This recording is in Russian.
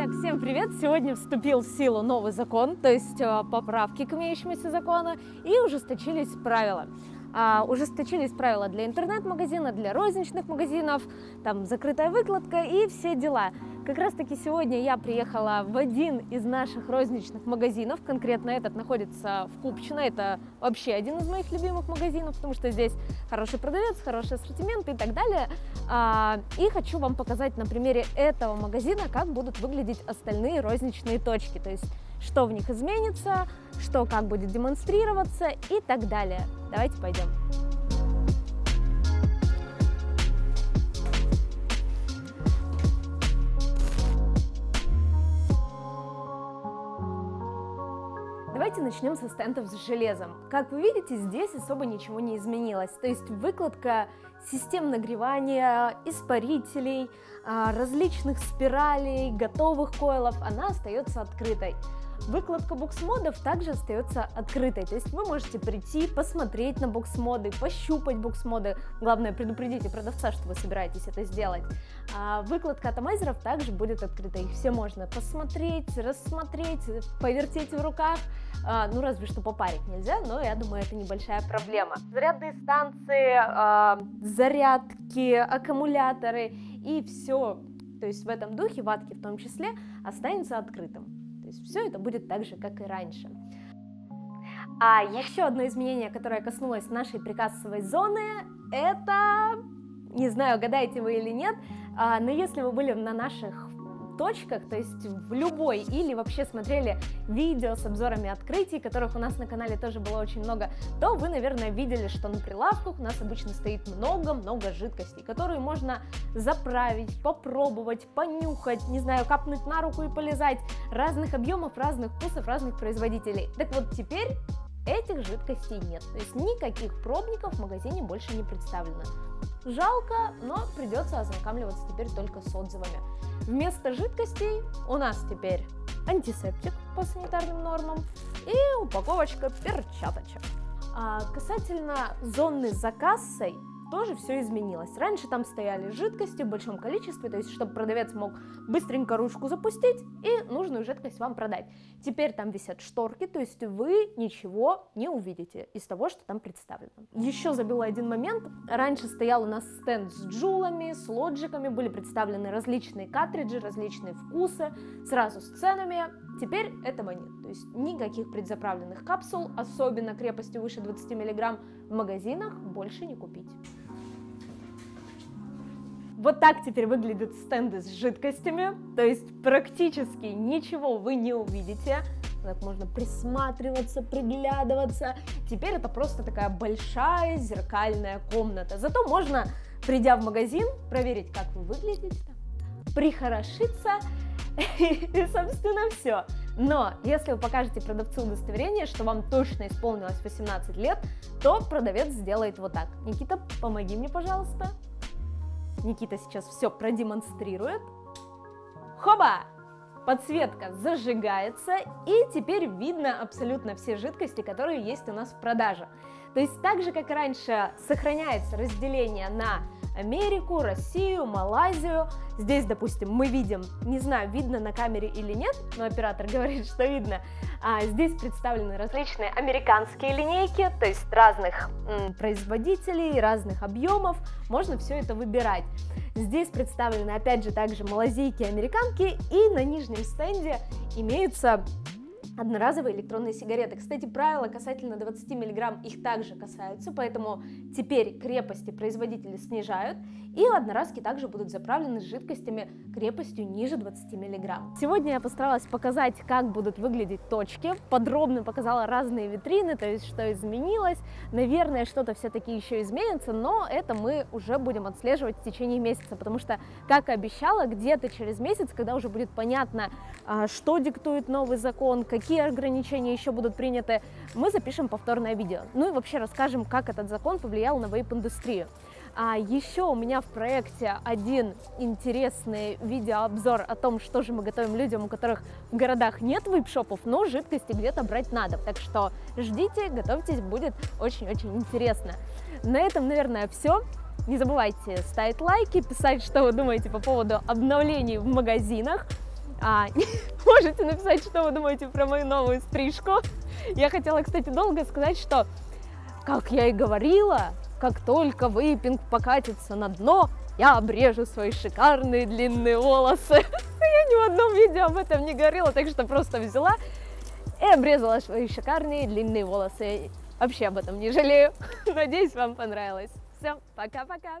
Итак, всем привет! Сегодня вступил в силу новый закон, то есть поправки к имеющемуся закону, и ужесточились правила. Ужесточились правила для интернет-магазина, для розничных магазинов, там закрытая выкладка и все дела. Как раз таки сегодня я приехала в один из наших розничных магазинов, конкретно этот находится в Купчино, это вообще один из моих любимых магазинов, потому что здесь хороший продавец, хороший ассортимент и так далее. И хочу вам показать на примере этого магазина, как будут выглядеть остальные розничные точки, то есть что в них изменится, что как будет демонстрироваться и так далее. Давайте пойдем. Давайте начнем со стендов с железом. Как вы видите, здесь особо ничего не изменилось. То есть выкладка систем нагревания, испарителей, различных спиралей, готовых койлов, она остается открытой. Выкладка бокс-модов также остается открытой, то есть вы можете прийти, посмотреть на бокс-моды, пощупать бокс-моды, главное предупредите продавца, что вы собираетесь это сделать. А выкладка атомайзеров также будет открыта, их все можно посмотреть, рассмотреть, повертеть в руках, ну разве что попарить нельзя, но я думаю, это небольшая проблема. Зарядные станции, зарядки, аккумуляторы и все, то есть в этом духе, ватки в том числе, останется открытым. То есть все это будет так же, как и раньше. А еще одно изменение, которое коснулось нашей прикассовой зоны, это, не знаю, угадаете вы или нет, но если вы были на наших точках, то есть в любой, или вообще смотрели видео с обзорами открытий, которых у нас на канале тоже было очень много, то вы, наверное, видели, что на прилавках у нас обычно стоит много-много жидкостей, которые можно заправить, попробовать, понюхать, не знаю, капнуть на руку и полизать, разных объемов, разных вкусов, разных производителей. Так вот, теперь этих жидкостей нет, то есть никаких пробников в магазине больше не представлено. Жалко, но придется ознакомливаться теперь только с отзывами. Вместо жидкостей у нас теперь антисептик по санитарным нормам и упаковочка перчаточек. А касательно зоны за кассой тоже все изменилось. Раньше там стояли жидкости в большом количестве, то есть чтобы продавец мог быстренько ручку запустить и нужную жидкость вам продать. Теперь там висят шторки, то есть вы ничего не увидите из того, что там представлено. Еще забыла один момент. Раньше стоял у нас стенд с джулами, с лоджиками, были представлены различные картриджи, различные вкусы, сразу с ценами. Теперь этого нет, то есть никаких предзаправленных капсул, особенно крепостью выше 20 мг, в магазинах больше не купить. Вот так теперь выглядят стенды с жидкостями, то есть практически ничего вы не увидите. Так можно присматриваться, приглядываться. Теперь это просто такая большая зеркальная комната. Зато можно, придя в магазин, проверить, как вы выглядите, прихорошиться и, собственно, все. Но если вы покажете продавцу удостоверение, что вам точно исполнилось 18 лет, то продавец сделает вот так. Никита, помоги мне, пожалуйста. Никита сейчас все продемонстрирует. Хоба! Подсветка зажигается, и теперь видно абсолютно все жидкости, которые есть у нас в продаже. То есть так же, как и раньше, сохраняется разделение на Америку, Россию, Малайзию. Здесь, допустим, мы видим, не знаю, видно на камере или нет, но оператор говорит, что видно. Здесь представлены различные американские линейки, то есть разных производителей, разных объемов, можно все это выбирать. Здесь представлены, опять же, также малазийки, американки, и на нижнем стенде имеются одноразовые электронные сигареты. Кстати, правила касательно 20 мг их также касаются, поэтому теперь крепости производители снижают, и одноразки также будут заправлены жидкостями крепостью ниже 20 мг. Сегодня я постаралась показать, как будут выглядеть точки, подробно показала разные витрины, то есть что изменилось, наверное, что-то все-таки еще изменится, но это мы уже будем отслеживать в течение месяца, потому что, как и обещала, где-то через месяц, когда уже будет понятно, что диктует новый закон, какие ограничения еще будут приняты, мы запишем повторное видео. Ну и вообще расскажем, как этот закон повлиял на вейп-индустрию. А еще у меня в проекте один интересный видеообзор о том, что же мы готовим людям, у которых в городах нет вейп-шопов, но жидкости где-то брать надо. Так что ждите, готовьтесь, будет очень-очень интересно. На этом, наверное, все. Не забывайте ставить лайки, писать, что вы думаете по поводу обновлений в магазинах. Можете написать, что вы думаете про мою новую стрижку. Я хотела, кстати, долго сказать, что, как я и говорила, как только вейпинг покатится на дно, я обрежу свои шикарные длинные волосы. Я ни в одном видео об этом не говорила, так что просто взяла и обрезала свои шикарные длинные волосы. Вообще об этом не жалею. Надеюсь, вам понравилось. Все, пока-пока!